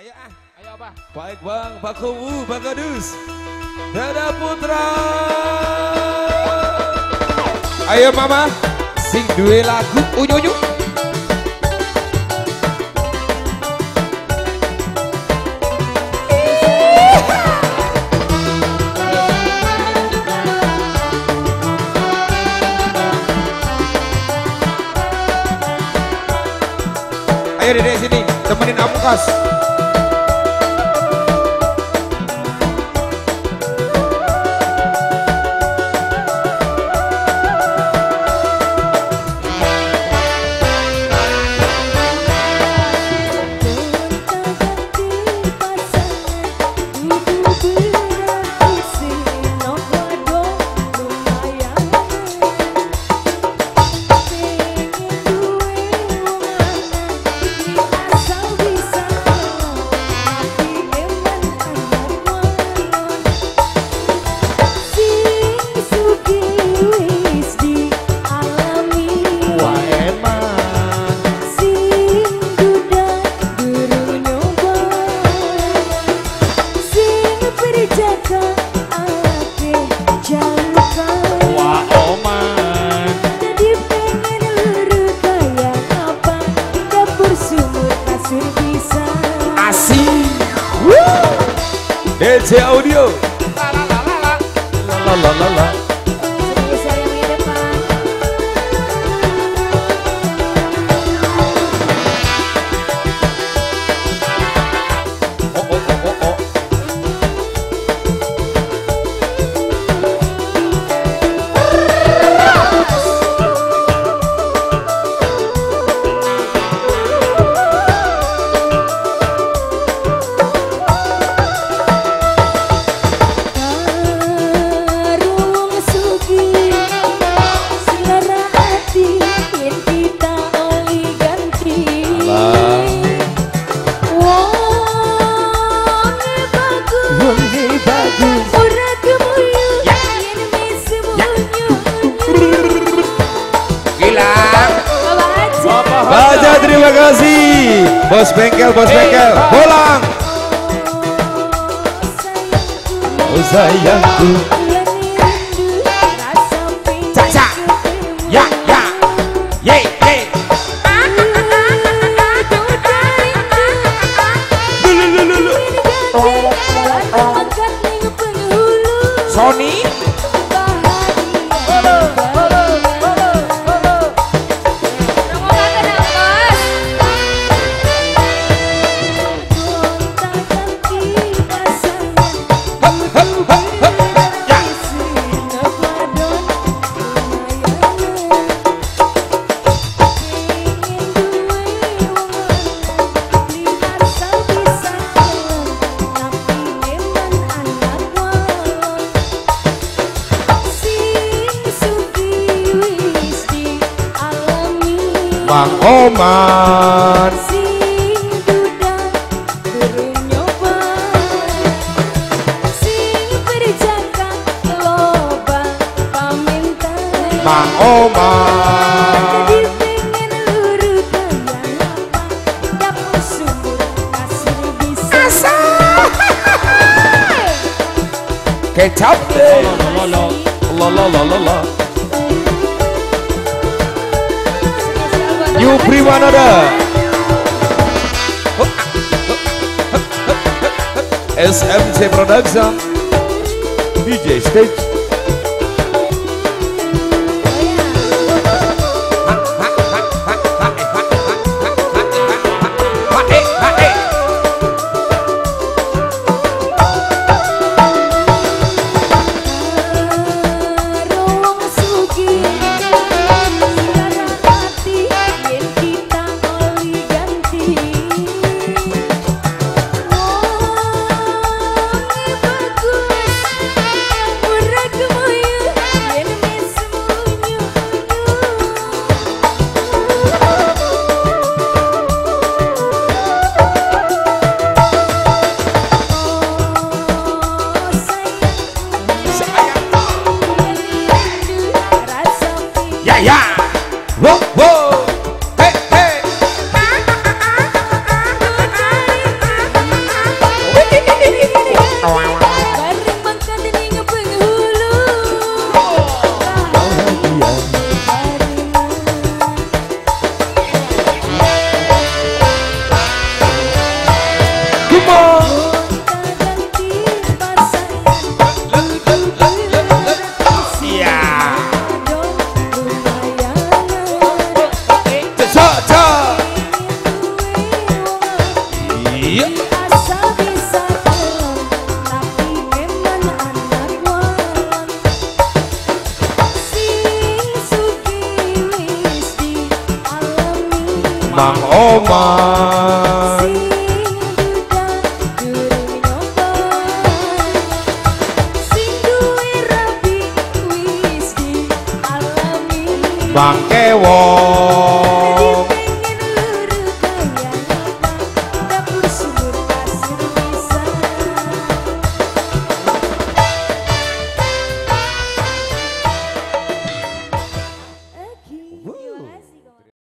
Ayo ah, ayo Abah. Baik Bang, Bakowu, Bagadus. Dada Putra. Ayo Mama, sing duwe lagu unyu-unyu. Ayo Dede sini, temenin Amkas. DJ Audio. La la la la la la la la. Oh oh oh oh. Baca terima kasih bos bengkel, bolang. Oh sayangku, caca, ya ya, ye ye. Sony. Bang Oman sing duda durung nyoba, sing berjaka loba pamintan. Bang Oman tadi pengen luru kaya apa, dapur sumur kasur bisa asa kecap deh lalalala. New PrimaNada, SMC Production, DJ Stage. Mang Omar Bang Kewo.